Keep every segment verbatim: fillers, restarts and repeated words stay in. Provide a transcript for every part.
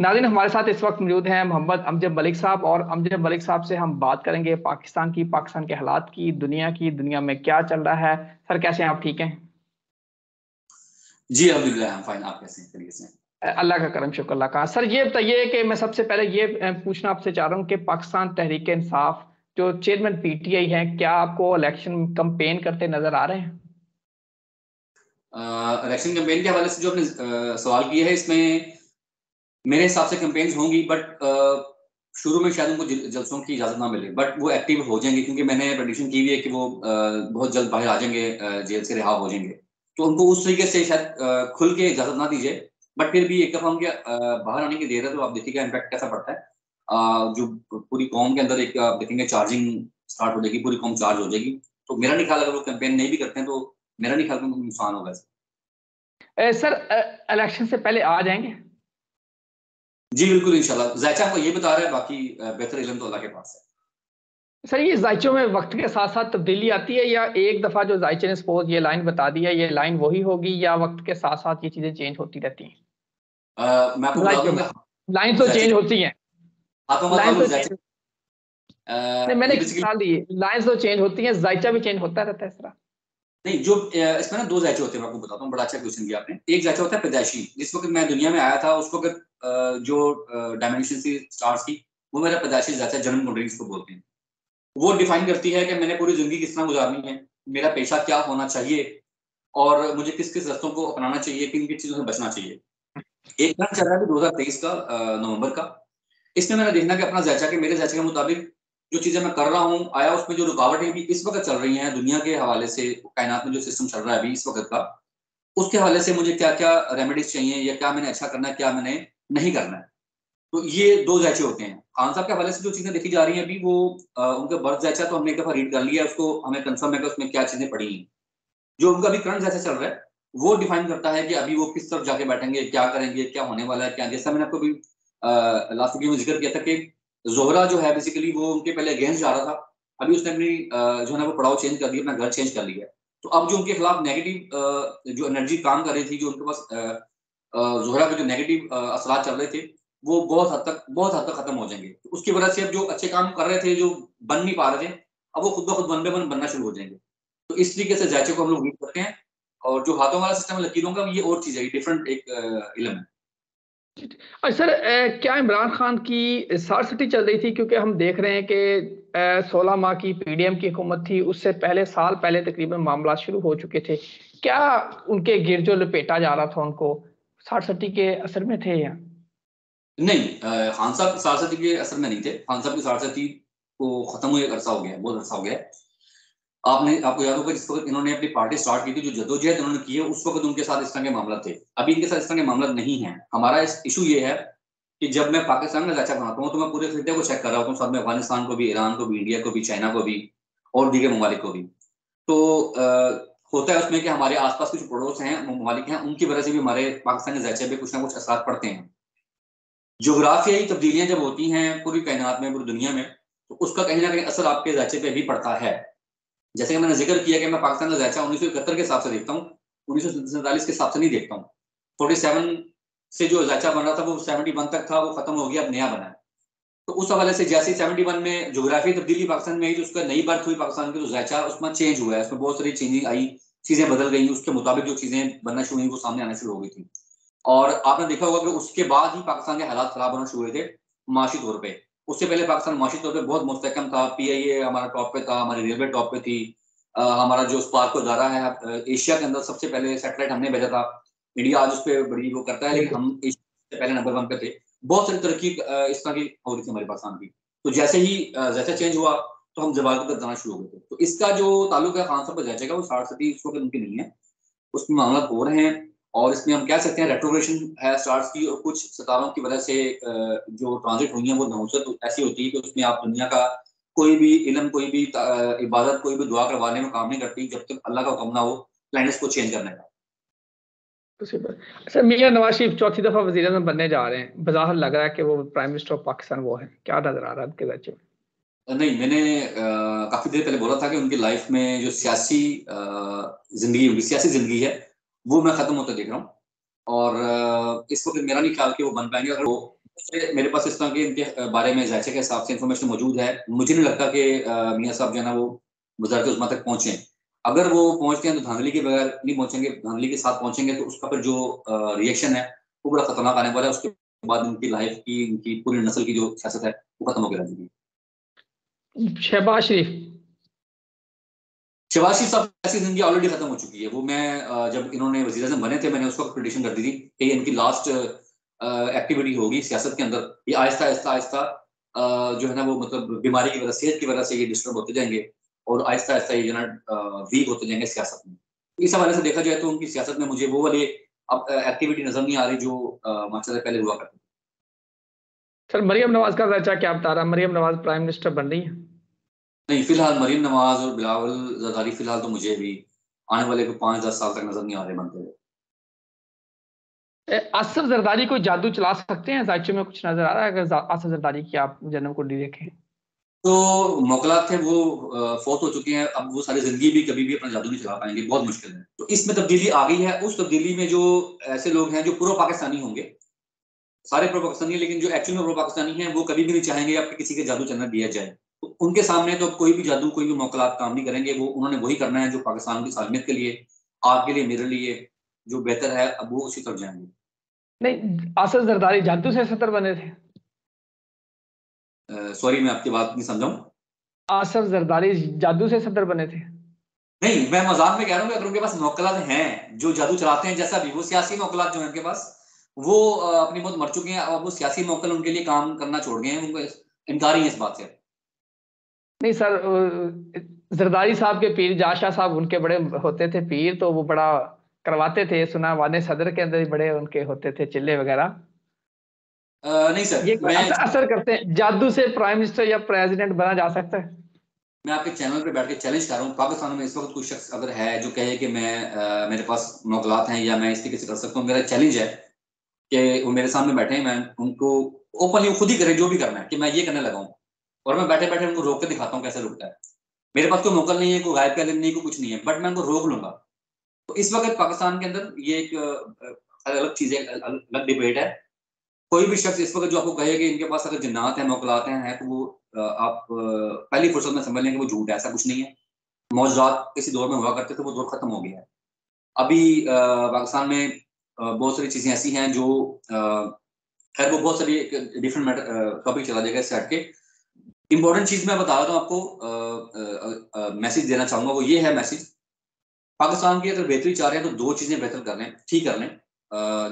नाज़रीन, हमारे साथ इस वक्त मौजूद हैं मोहम्मद अमजद मलिक साहब, और अमजद मलिक साहब से हम बात करेंगे पाकिस्तान की, पाकिस्तान के हालात की, दुनिया की, दुनिया में क्या चल रहा है। सर कैसे हैं आप, ठीक हैं? जी अल्हम्दुलिल्लाह, हम फाइन, आप कैसे हैं? तरीके से अल्लाह का करम, शुक्र अल्लाह का। सर ये बताइए कि मैं सबसे पहले ये पूछना आपसे चाह रहा हूँ कि पाकिस्तान तहरीक इंसाफ जो चेयरमैन पीटीआई हैं, क्या आपको इलेक्शन कम्पेन करते नजर आ रहे हैं? इलेक्शन कम्पेन के हवाले से जो आपने सवाल किया है, इसमें मेरे हिसाब से कैंपेन्स होंगी, बट शुरू में शायद उनको जलसों की इजाज़त ना मिले, बट वो एक्टिव हो जाएंगे क्योंकि मैंने प्रेडिक्शन की हुई है कि वो बहुत जल्द बाहर आ जाएंगे, जेल से रिहा हो जाएंगे। तो उनको उस तरीके से शायद खुल के इजाज़त ना दीजिए, बट फिर भी एक दफ़ा उनके बाहर आने की देर है तो आप देखिएगा इम्पैक्ट कैसा पड़ता है, जो पूरी कौम के अंदर एक आप देखेंगे चार्जिंग स्टार्ट हो जाएगी, पूरी कौम चार्ज हो जाएगी। तो मेरा नहीं ख्याल, अगर वो कैंपेन नहीं भी करते हैं तो मेरा नहीं ख्याल उनको नुकसान होगा। सर इलेक्शन से पहले आ जाएंगे? जी बिल्कुल, इंशाल्लाह। जायचा आपको ये बता रहा है, बाकी बेहतर इल्म तो अल्लाह के पास है। सर ये जायचों में वक्त के साथ साथ तब्दीली आती है, या एक दफ़ा जो जायचे ने सपोज ये लाइन बता दी है, ये लाइन वही होगी, या वक्त के साथ साथ ये चीज़ें चेंज होती रहती हैं? आ, मैं आपको बता दूंगा, लाइन तो चेंज होती है। मैंने लाइन तो चेंज होती है, जायचा भी चेंज होता रहता है। इस तरह नहीं, जो इसमें ना दो जायचे होते हैं, मैं आपको बताता हूँ, बड़ा अच्छा क्वेश्चन किया आपने। एक जायचा होता है पैदाइशी, जिस वक्त मैं दुनिया में आया था उस वक्त जो डायमेंशन थी स्टार्स की, वो मेरा पैदाइशी जायचा, जन्म कुंडली इसको बोलते हैं। वो डिफाइन करती है कि मैंने पूरी जिंदगी किस तरह गुजारनी है, मेरा पेशा क्या होना चाहिए, और मुझे किस किस रस्तों को अपनाना चाहिए, किन किन चीज़ों से बचना चाहिए। एक तरह चल रहा है दो हज़ार तेईस का नवंबर का, इसमें मैंने देखना कि अपना जायचा के मेरे जायचे के मुताबिक जो चीज़ें मैं कर रहा हूँ आया, उसमें जो रुकावटें भी इस वक्त चल रही हैं दुनिया के हवाले से, कायनात में जो सिस्टम चल रहा है अभी इस वक्त का, उसके हवाले से मुझे क्या क्या रेमेडीज चाहिए, या क्या मैंने अच्छा करना है, क्या मैंने नहीं करना है। तो ये दो जायचे होते हैं। खान साहब के हवाले से जो चीज़ें देखी जा रही हैं अभी, वो आ, उनका बर्थ जायचा तो हमने एक दफ़ा रीड कर लिया, उसको हमें कंफर्म है कि उसमें क्या चीज़ें पड़ी हैं। जो उनका अभी करंट जायचा चल रहा है वो डिफाइन करता है कि अभी वो किस तरफ जाके बैठेंगे, क्या करेंगे, क्या होने वाला है, क्या। जैसा मैंने आपको अभी लास्ट वीडियो में जिक्र किया था कि जोहरा जो है बेसिकली वो उनके पहले अगेंस्ट जा रहा था, अभी उसने अपनी जो है ना वो पड़ाव चेंज कर दिया, अपना घर चेंज कर लिया। तो अब जो उनके खिलाफ नेगेटिव जो एनर्जी काम कर रही थी, जो उनके पास जोहरा के जो नेगेटिव असरा चल रहे थे, वो बहुत हद तक बहुत हद तक खत्म हो जाएंगे। तो उसकी वजह से अब जो अच्छे काम कर रहे थे, जो बन नहीं पा रहे थे, अब वो खुद ब खुद बन बे बन बनना शुरू हो जाएंगे। तो इस तरीके से जायचे को हम लोग रीड करते हैं, और जो हाथों वाला सिस्टम लकीरों का, ये और चीज़ है, डिफरेंट एक इलम है। और सर ए, क्या इमरान खान की सारसठी चल रही थी? क्योंकि हम देख रहे हैं कि सोलह माह की पीडीएम की हुकूमत थी, उससे पहले साल पहले तकरीबन मामला शुरू हो चुके थे। क्या उनके गिरजो लपेटा जा रहा था, उनको सारसठी के असर में थे या नहीं? खान साहब सारसठी के असर में नहीं थे। खान साहब की सारसठी को खत्म हुए अरसा हो गया, बहुत अरसा हो गया। आपने आपको याद होगा जिस वक्त इन्होंने अपनी पार्टी स्टार्ट की थी, जो जदोजहद इन्होंने की है, उस वक्त उनके साथ इस तरह के मामला थे, अभी इनके साथ इस तरह के मामला नहीं है। हमारा इस इशू ये है कि जब मैं पाकिस्तान का जायचा बनाता हूँ तो मैं पूरे खित्ते को चेक कर रहा होता हूँ, साथ में अफगानिस्तान को भी, ईरान को भी, इंडिया को भी, चाइना को भी, और दीगर ममालिक को भी। तो आ, होता है उसमें कि हमारे आस पास के जो पड़ोस हैं, ममालिक हैं, उनकी वजह से भी हमारे पाकिस्तान के जायचे पर कुछ ना कुछ असर पड़ते हैं। जोग्राफियाई तब्दीलियाँ जब होती हैं पूरी कायनात में, पूरी दुनिया में, तो उसका कहीं ना कहीं असर आपके जायचे पर भी पड़ता है। जैसे कि मैंने जिक्र किया कि मैं पाकिस्तान का जायचा उन्नीस सौ इकहत्तर के हिसाब से देखता हूँ, उन्नीस सौ सैंतालीस के हिसाब से नहीं देखता हूँ। फोर्टी सेवन से जो जायचा बन रहा था वो सेवेंटी वन तक था, वो खत्म हो गया, अब नया बना है। तो उस हवाले से जैसे सेवेंटी वन में जोग्राफी तब्दीली पाकिस्तान में आई, जो उसका नई बर्थ हुई पाकिस्तान की, तो जायचा उसमें चेंज हुआ है, उसमें बहुत सारी चेंजिंग आई, चीज़ें बदल गई, उसके मुताबिक जो चीज़ें बनना शुरू हुई वो सामने आना शुरू हो गई थी। और आपने देखा होगा कि उसके बाद ही पाकिस्तान के हालात खराब होना शुरू हुए थे माशी तौर पर। उससे पहले पाकिस्तान माशी तौर पर बहुत मुस्तकम था, पीआईए हमारा टॉप पे था, हमारी रेलवे टॉप पे थी, आ, हमारा जो स्पार्को अदारा है एशिया के अंदर सबसे पहले सैटेलाइट हमने भेजा था, इंडिया आज उस पर बड़ी वो करता है, लेकिन हम एशिया से पहले नंबर वन पे थे। बहुत सारी तरक्की इस तरह की हो रही थी हमारे पाकिस्तान की। तो जैसे ही जायचा चेंज हुआ तो हम जवाब की तरफ जाना शुरू हो गए थे। तो इसका जो ताल्लुक है खान साहब पर जायचे का, वो सारसठी इस वक्त उनकी नहीं है, उसमें मामला हो रहे हैं, और इसमें हम कह सकते हैं रेट्रोग्रेशन है स्टार्स की, और कुछ सितारों की वजह से जो ट्रांजिट हुई है वो नौसत ऐसी होती है कि उसमें आप दुनिया का कोई भी इलम, कोई भी इबादत, कोई भी दुआ करवाने में काम नहीं करती जब तक अल्लाह का हुक्म ना हो प्लैनेट्स को चेंज करने का। सर मियां नवाज शरीफ चौथी दफ़ा वज़ीर आज़म बनने जा रहे हैं, बज़ाहिर लग रहा है कि वो प्राइम मिनिस्टर ऑफ पाकिस्तान वो है, क्या नजर आ रहा है आपके बच्चे में? नहीं, मैंने काफ़ी देर पहले बोला था कि उनकी लाइफ में जो सियासी जिंदगी, उनकी सियासी जिंदगी है वो मैं खत्म होता देख रहा हूँ, और इस वक्त मेरा नहीं ख्याल कि वो बन पाएंगे। अगर वो मेरे पास इस तरह के इनके बारे में जायचे के हिसाब से इंफॉर्मेशन मौजूद है। मुझे नहीं लगता कि मियाँ साहब जो है ना वो वज़ारत उज़्मा तक पहुँचे। अगर वो पहुँचते हैं तो धांधली के बगैर नहीं पहुँचेंगे, धांधली के साथ पहुँचेंगे तो उसका फिर जो रिएक्शन है वो बड़ा खतरनाक आने वाला है। उसके बाद इनकी लाइफ की, इनकी पूरी नस्ल की जो सियासत है वो खत्म होकर रह जाएगी। शहबाज शरीफ शहबाज शरीफ साहब ऐसी जिंदगी ऑलरेडी खत्म हो चुकी है। वो मैं जब इन्होंने वजीर आजम बने थे मैंने उसको प्रेडिक्शन कर दी थी कि इनकी लास्ट एक्टिविटी होगी सियासत के अंदर। ये आहिस्ता आहिस्ता आहिस्ता जो है ना वो मतलब बीमारी की वजह सेहत की वजह से ये डिस्टर्ब होते जाएंगे और आहिस्ता आहिस्ता ये जो ना वीक होते जाएंगे सियासत में। इस हवाले से देखा जाए तो उनकी सियासत में मुझे वो वाली अब एक्टिविटी नजर नहीं आ रही जो माशाल्लाह पहले हुआ करती। सर मरियम नवाज का रचा क्या बता रहा है? मरियम नवाज प्राइम मिनिस्टर बन रही है? नहीं, फिलहाल मरियम नवाज और बिलावल ज़रदारी फिलहाल तो मुझे भी आने वाले को पाँच दस साल तक नजर नहीं आ रहे बनते हुए। आसिफ जरदारी कोई जादू चला सकते हैं? जायचे में कुछ नजर आ रहा है? अगर आसिफ जरदारी की आप जन्म को देखें तो मौकलात थे वो फोत हो चुके हैं। अब वो सारी जिंदगी भी कभी भी अपना जादू नहीं चला पाएंगे, बहुत मुश्किल है। तो इसमें तब्दीली आ गई है। उस तब्दीली में जो ऐसे लोग हैं जो प्रो पाकिस्तानी होंगे, सारे प्रो पाकिस्तानी, लेकिन जो एक्चुअल में प्रो पाकिस्तानी हैं वो कभी भी नहीं चाहेंगे आपके किसी के जादू चलना दिया जाए। तो उनके सामने तो कोई भी जादू, कोई भी मौकलात काम नहीं करेंगे। वो उन्होंने वही करना है जो पाकिस्तान की सालमियत के लिए, आपके लिए, मेरे लिए जो बेहतर है, अब वो उसी तरफ जाएंगे। नहीं, आसिफ जरदारी जादू से सतर बने थे। सॉरी मैं आपकी बात नहीं समझाऊं। आसिफ जरदारी जादू से सदर बने थे? नहीं, मैं मजाक में कह रहा हूँ। अगर उनके पास मौकलात हैं जो जादू चलाते हैं जैसा भी, वो सियासी मौकलात जो है उनके पास वो अपनी मौत मर चुके हैं। अब वो सियासी मौकल उनके लिए काम करना छोड़ गए हैं, उनको इनकार ही है इस बात से। नहीं सर, जरदारी साहब के पीर जाशा साहब उनके बड़े होते थे पीर, तो वो बड़ा करवाते थे, सुना वाने सदर के अंदर बड़े उनके होते थे चिल्ले वगैरह। Uh, नहीं सर, ये मैं असर, असर करते हैं। जादू से प्राइम मिनिस्टर या प्रेसिडेंट बना जा सकता है? मैं आपके चैनल पे बैठ के चैलेंज कर रहा हूँ, पाकिस्तान में इस वक्त कोई शख्स अगर है जो कहे कि मैं आ, मेरे पास मौकलात हैं या मैं इस तरीके से कर सकता हूँ, मेरा चैलेंज है कि वो मेरे सामने बैठे, मैं उनको ओपनली खुद ही करें जो भी करना है कि मैं ये करने लगा हूँ, और मैं बैठे बैठे उनको रोक के दिखाता हूँ कैसे रुकता है। मेरे पास कोई मौकल नहीं है, कोई गायब कल नहीं, कोई कुछ नहीं है, बट मैं उनको रोक लूंगा। तो इस वक्त पाकिस्तान के अंदर ये एक अलग चीज है, अलग डिबेट है। कोई भी शख्स इस वक्त जो आपको कहे कि इनके पास अगर जिन्नात है, मौकलात हैं, तो वो आप पहली फुर्सत में समझ लें कि वो झूठ है, ऐसा कुछ नहीं है। मौजूदात किसी दौर में हुआ करते थे, वो दौर खत्म हो गया है। अभी पाकिस्तान में बहुत सारी चीज़ें ऐसी हैं जो खैर वो बहुत सारी डिफरेंट टॉपिक चला जाएगा इससे हट के। इम्पोर्टेंट चीज़ मैं बता रहा हूँ आपको, मैसेज देना चाहूँगा, वो ये है मैसेज पाकिस्तान की अगर बेहतरी चाह रहे हैं तो दो चीज़ें बेहतर कर लें, ठीक कर लें।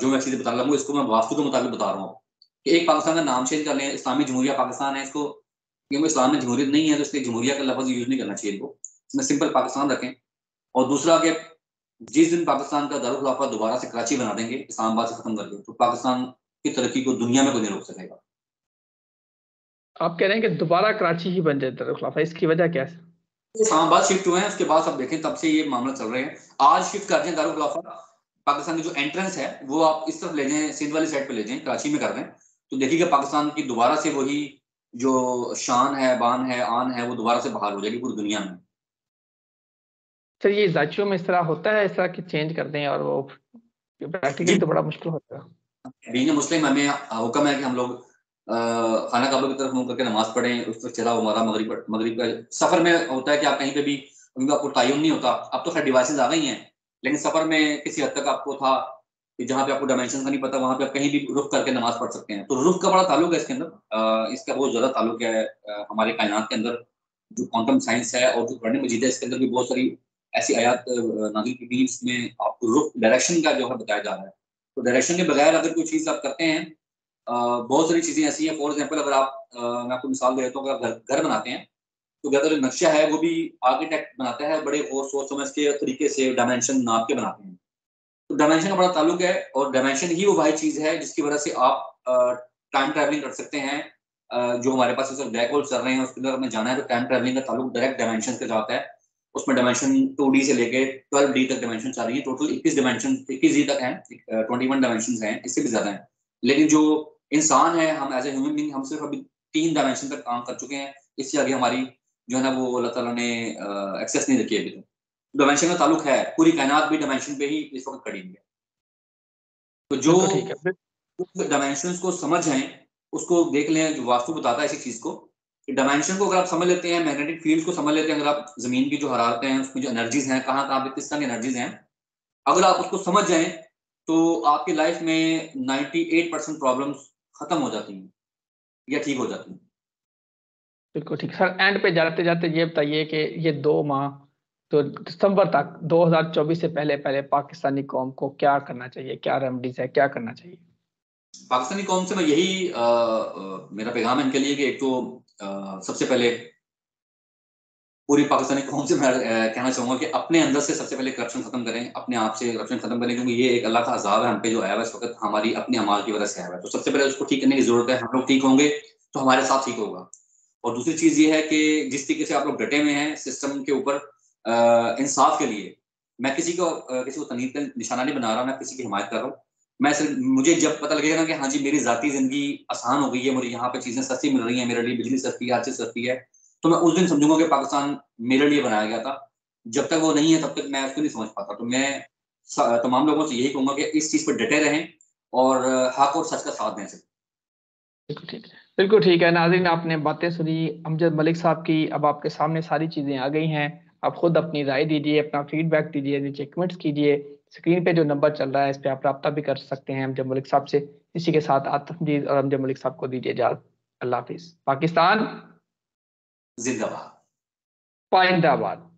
जो मैं चीज़ें बताने लगूंगा इसको मैं वास्तु के मुताबिक बता रहा हूँ कि एक पाकिस्तान का नाम चेंज कर लें, इस्लामी जमहूरिया पाकिस्तान है, इसको क्योंकि इस्लाम में जमहूरियत नहीं है तो इसलिए जमहूरिया का लफ्ज़ यूज़ नहीं करना चाहिए इनको, इसमें सिंपल पाकिस्तान रखें। और दूसरा कि जिस दिन पाकिस्तान का दारुल खिलाफत दोबारा से कराची बना देंगे, इस्लामाबाद से खत्म कर दें, तो पाकिस्तान की तरक्की को दुनिया में कोई नहीं रोक सकेगा। आप कह रहे हैं कि दोबारा कराची ही बन जाए दारुल खिलाफत, इसकी वजह क्या है? इस्लामाबाद शिफ्ट हुए हैं, उसके बाद आप देखें तब से ये मामला चल रहे हैं। आज शिफ्ट कर दें दारुल खिलाफत, पाकिस्तान की जो एंट्रेंस है वो आप इस तरफ ले जाएं, सिंध वाली साइड पे ले जाएं, कराची में कर दें, तो देखिएगा पाकिस्तान की दोबारा से वही जो शान है, बान है, आन है, वो दोबारा से बाहर हो जाएगी पूरी दुनिया में। सर ये जायचों में इस तरह होता है, इस तरह की चेंज कर दें और वो प्रैक्टिकली तो बड़ा मुश्किल होता है। बीन मुस्लिम हमें हुक्म है कि हम लोग खाना काबा की तरफ मुँह करके नमाज पढ़ें, उस पर चला हमारा मगरिब मगरिब का सफर में होता है कि आप कहीं पर भी उनका आपको टाइम नहीं होता। अब तो खैर डिवाइसेज आ गई हैं, लेकिन सफर में किसी हद तक आपको था कि जहाँ पे आपको डायमेंशन का नहीं पता, वहाँ पे आप कहीं भी रुक करके नमाज पढ़ सकते हैं। तो रुख का बड़ा ताल्लुक है इसके अंदर, इसका बहुत ज़्यादा ताल्लुक है हमारे कायनात के अंदर। जो क्वांटम साइंस है और जो पुरानी मजीद है, इसके अंदर भी बहुत सारी ऐसी आयात नाजिल की बीच में आपको रुख डायरेक्शन का जो है बताया जा रहा है। तो डायरेक्शन के बगैर अगर कोई चीज़ आप करते हैं, बहुत सारी चीज़ें ऐसी हैं। फॉर एग्जाम्पल अगर आप, मैं आपको मिसाल दे देता हूँ, अगर आप घर बनाते हैं तो घर का जो नक्शा है वो भी आर्किटेक्ट बनाता है, बड़े गौर सोच समझ के तरीके से डायमेंशन नाप के बनाते हैं। तो डायमेंशन का बड़ा ताल्लुक है और डायमेंशन ही वो वही चीज़ है जिसकी वजह से आप टाइम ट्रैवलिंग कर सकते हैं। जो हमारे पास ब्लैक होल चल रहे हैं उसके अंदर हमें जाना है, तो टाइम ट्रैवलिंग का ताल्लुक डायरेक्ट डायमेंशन के साथ है। उसमें डायमेंशन टू डी से लेके ट्वेल्व डी तक डायमेंशन चल रही है, टोटल इक्कीस डायमेंशन इक्कीस डी तक हैं, ट्वेंटी वन डायमेंशन हैं, इससे भी ज़्यादा हैं। लेकिन जो इंसान है, हम एज ए ह्यूमन बींग, हम सिर्फ अभी तीन डायमेंशन तक काम कर चुके हैं, इससे आगे हमारी जो है ना वो अल्लाह ताला ने एक्सेस नहीं रखी है अभी तक। डायमेंशन का ताल्लुक है, पूरी कायनात भी डायमेंशन पे ही इस वक्त खड़ी हुई है। तो जो डायमेंशंस को समझ आए उसको देख लें, जो वास्तु बताता है इसी चीज़ को। डायमेंशन को अगर आप समझ लेते हैं, मैग्नेटिक फील्ड को समझ लेते हैं, अगर आप जमीन की जो हरारतें हैं, उसमें जो एनर्जीज हैं, कहाँ कहाँ पे किस तरह की एनर्जीज हैं, अगर आप उसको समझ जाएं तो आपकी लाइफ में अट्ठानवे परसेंट प्रॉब्लम्स खत्म हो जाती हैं या ठीक हो जाती हैं। बिल्कुल ठीक सर। एंड पे जाते जाते ये बताइए कि ये दो माह तो दिसंबर तक दो हजार चौबीस से पहले पहले पाकिस्तानी कौम को क्या करना चाहिए, क्या रेमडीज है, क्या करना चाहिए? पाकिस्तानी कौम से मैं यही आ, आ, मेरा पैगाम इनके लिए कि एक तो Uh, सबसे पहले पूरी पाकिस्तानी कौम से मैं uh, कहना चाहूंगा कि अपने अंदर से सबसे पहले करप्शन खत्म करें, अपने आप से करप्शन खत्म करें, क्योंकि ये एक अल्लाह का अजाब है हम पे जो आया हुआ इस वक्त, हमारी अपने अमाल की वजह से आया हुआ है। तो सबसे पहले उसको ठीक करने की जरूरत है। हम लोग ठीक होंगे तो हमारे साथ ठीक होगा। और दूसरी चीज ये है कि जिस तरीके से आप लोग डटे में हैं सिस्टम के ऊपर इंसाफ के लिए, मैं किसी को आ, किसी को तनीद का निशाना नहीं बना रहा, मैं किसी की हिमायत कर रहा हूँ। मैं सिर्फ, मुझे जब पता लगेगा ना कि हाँ जी मेरी जाती जिंदगी आसान हो गई है, मुझे यहाँ पे चीजें सस्ती मिल रही हैं, मेरे लिए बिजली सस्ती है, हर चीज सस्ती है, तो मैं उस दिन समझूंगा कि पाकिस्तान मेरे लिए बनाया गया था। जब तक वो नहीं है तब तक मैं उसको नहीं समझ पाता। तो मैं तमाम लोगों से यही कहूंगा कि इस चीज पर डटे रहें और हक और सच का साथ दें। बिल्कुल ठीक है, बिल्कुल ठीक है। नाज़रीन, आपने बातें सुनी अमजद मलिक साहब की। अब आपके सामने सारी चीजें आ गई हैं। आप खुद अपनी राय दीजिए, अपना फीडबैक दीजिए, नीचे कमेंट्स कीजिए। स्क्रीन पे जो नंबर चल रहा है इस पे आप राब्ता भी कर सकते हैं अमजद मलिक साहब से। इसी के साथ आतमजीद और अमजद मलिक साहब को दीजिए इजाजत। अल्लाह हाफिज। पाकिस्तान जिंदाबाद, पाइंदाबाद।